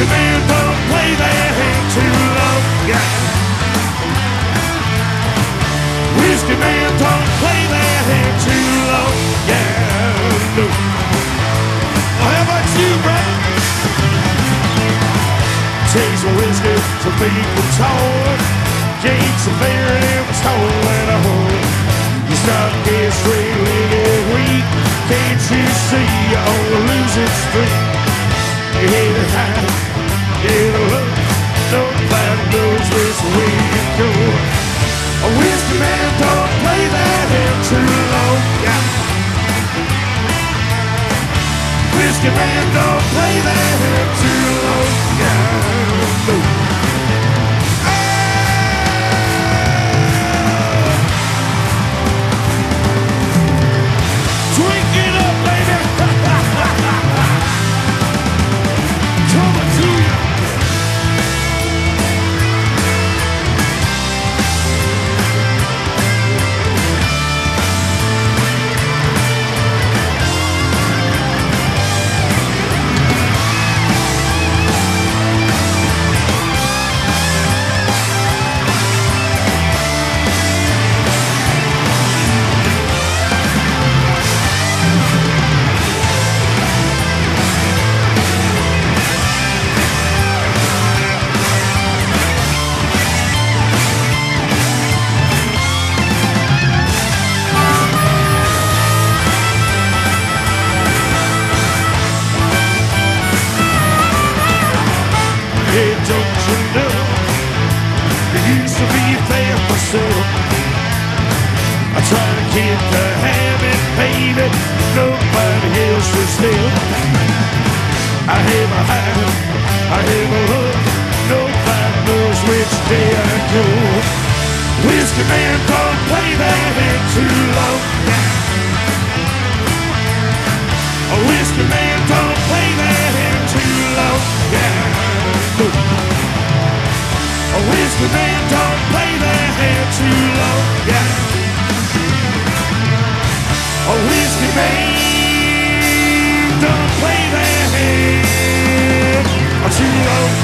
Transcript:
to be but play their hate to love, yeah. Whiskey man don't play their hate to love, yeah. No. Well, how about you, Brad? Takes a whiskey to be controlled. Jake's a very stolen a hole. You start this really get weak. Can't you see you're on the losing streak? You hate it high, you hate it low. Nobody knows which way to go. A whiskey man don't play that hand too long, yeah. Whiskey man don't play that hand too long, yeah. No. I try to keep the habit, baby. Nobody else is still. I have a high, I have a low. Nobody knows which day I go. Whiskey man don't play that hand too long. A whiskey man don't play that hand too long. Yeah. No. A whiskey man don't play that hand too long. Yeah. A whiskey man don't play that hand too long.